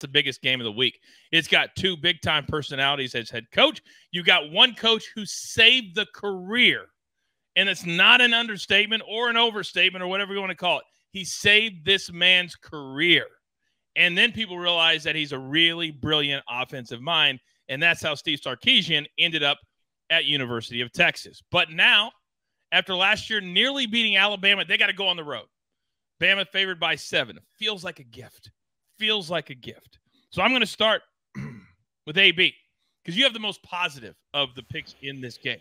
the biggest game of the week. It's got two big-time personalities as head coach. You got one coach who saved the career, and it's not an understatement or an overstatement or whatever you want to call it. He saved this man's career. And then people realize that he's a really brilliant offensive mind, and that's how Steve Sarkisian ended up at University of Texas. But now, after last year nearly beating Alabama, they got to go on the road. Bama favored by 7. Feels like a gift. Feels like a gift. So I'm going to start with AB because you have the most positive of the picks in this game.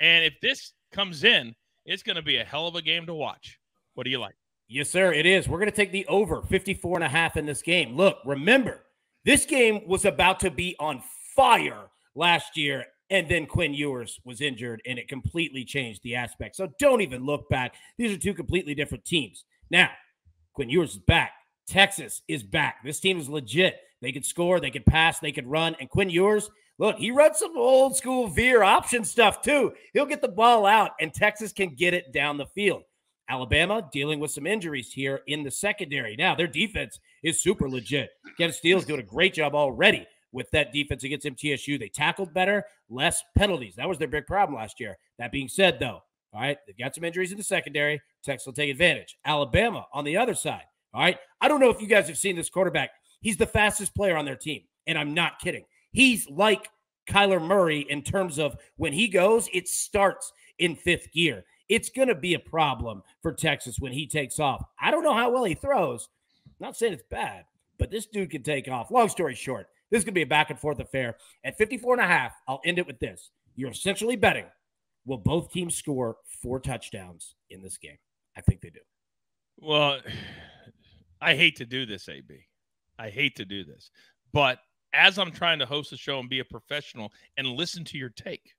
And if this comes in, it's going to be a hell of a game to watch. What do you like? Yes, sir, it is. We're going to take the over 54.5 in this game. Look, remember, this game was about to be on fire last year, and then Quinn Ewers was injured, and it completely changed the aspect. So don't even look back. These are two completely different teams. Now, Quinn Ewers is back. Texas is back. This team is legit. They could score, they could pass, they could run. And Quinn Ewers, look, he runs some old school veer option stuff too. He'll get the ball out, and Texas can get it down the field. Alabama dealing with some injuries here in the secondary. Now, their defense is super legit. Kevin Steele's doing a great job already with that defense against MTSU. They tackled better, less penalties. That was their big problem last year. That being said, though, all right, they've got some injuries in the secondary. Texas will take advantage. Alabama on the other side. All right. I don't know if you guys have seen this quarterback. He's the fastest player on their team, and I'm not kidding. He's like Kyler Murray in terms of when he goes, it starts in fifth gear. It's going to be a problem for Texas when he takes off. I don't know how well he throws. I'm not saying it's bad, but this dude can take off. Long story short, this is going to be a back-and-forth affair. At 54.5, I'll end it with this. You're essentially betting, will both teams score 4 touchdowns in this game? I think they do. Well, I hate to do this, AB. I hate to do this. But as I'm trying to host the show and be a professional and listen to your take,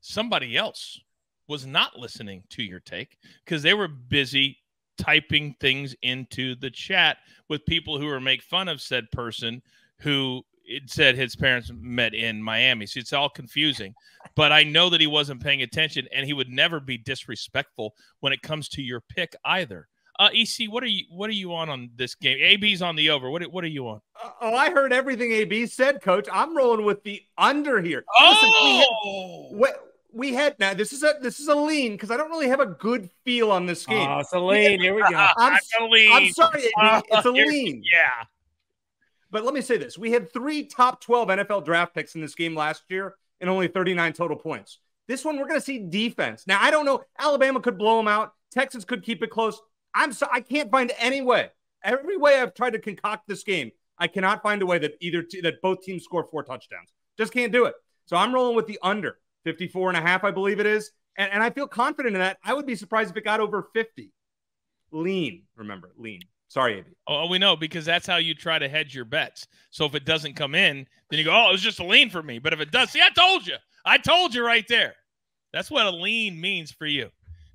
somebody else was not listening to your take because they were busy typing things into the chat with people who were make fun of said person who it said his parents met in Miami. So it's all confusing. But I know that he wasn't paying attention, and he would never be disrespectful when it comes to your pick either. EC, what are you on this game? AB's on the over. What are you on? Oh, I heard everything AB said, Coach. I'm rolling with the under here. Oh, listen, we had now. This is a lean because I don't really have a good feel on this game. Oh, it's a lean. Here we go. I'm sorry, AB. It's a lean. Yeah. But let me say this: we had 3 top 12 NFL draft picks in this game last year, and only 39 total points. This one, we're going to see defense. Now, I don't know. Alabama could blow them out. Texas could keep it close. I can't find any way. Every way I've tried to concoct this game, I cannot find a way that both teams score 4 touchdowns. Just can't do it. So I'm rolling with the under 54.5, I believe it is, and I feel confident in that. I would be surprised if it got over 50. Lean, remember, lean. Sorry, Andy. Oh, we know because that's how you try to hedge your bets. So if it doesn't come in, then you go, oh, it was just a lean for me. But if it does, see, I told you right there. That's what a lean means for you.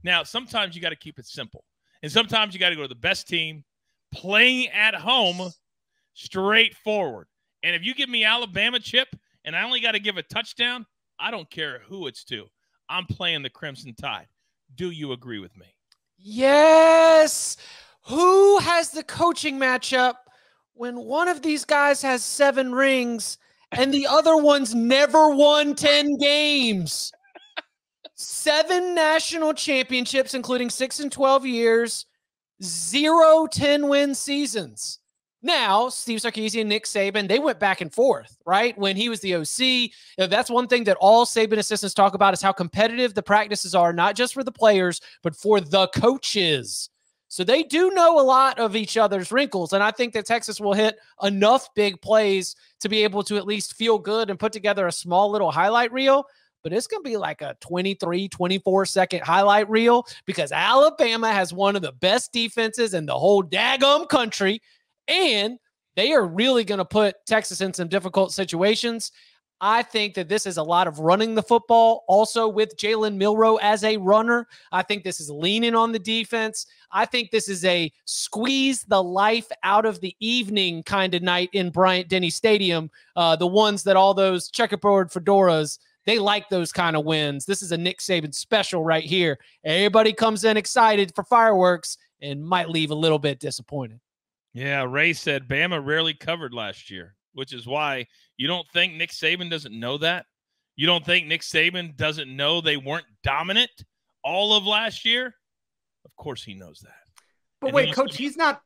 Now, sometimes you got to keep it simple. And sometimes you got to go to the best team, playing at home, straightforward. And if you give me Alabama chip and I only got to give a touchdown, I don't care who it's to. I'm playing the Crimson Tide. Do you agree with me? Yes. Who has the coaching matchup when one of these guys has 7 rings and the other one's never won 10 games? 7 national championships, including 6 in 12 years, 0 10-win seasons. Now, Steve Sarkisian and Nick Saban, they went back and forth, right? When he was the OC, that's one thing that all Saban assistants talk about is how competitive the practices are, not just for the players, but for the coaches. So they do know a lot of each other's wrinkles, and I think that Texas will hit enough big plays to be able to at least feel good and put together a small little highlight reel. But it's going to be like a 23, 24-second highlight reel because Alabama has one of the best defenses in the whole daggum country, and they are really going to put Texas in some difficult situations. I think that this is a lot of running the football, also with Jaylen Milroe as a runner. I think this is leaning on the defense. I think this is a squeeze the life out of the evening kind of night in Bryant-Denny Stadium, the ones that all those checkerboard fedoras, they like those kind of wins. This is a Nick Saban special right here. Everybody comes in excited for fireworks and might leave a little bit disappointed. Yeah, Ray said Bama rarely covered last year, which is why you don't think Nick Saban doesn't know that? You don't think Nick Saban doesn't know they weren't dominant all of last year? Of course he knows that. But and wait, Coach, he's not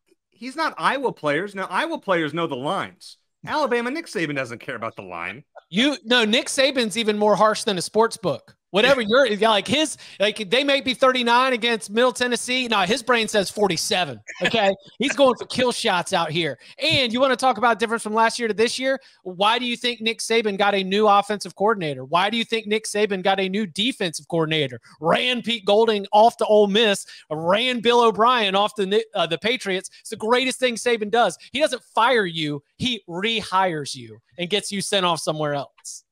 Iowa players. Now, Iowa players know the lines. Alabama, Nick Saban doesn't care about the line. Nick Saban's even more harsh than a sports book. Whatever they may be 39 against Middle Tennessee. No, his brain says 47. Okay. He's going for kill shots out here. And you want to talk about difference from last year to this year? Why do you think Nick Saban got a new offensive coordinator? Why do you think Nick Saban got a new defensive coordinator? Ran Pete Golding off to Ole Miss, ran Bill O'Brien off the Patriots. It's the greatest thing Saban does. He doesn't fire you. He rehires you and gets you sent off somewhere else.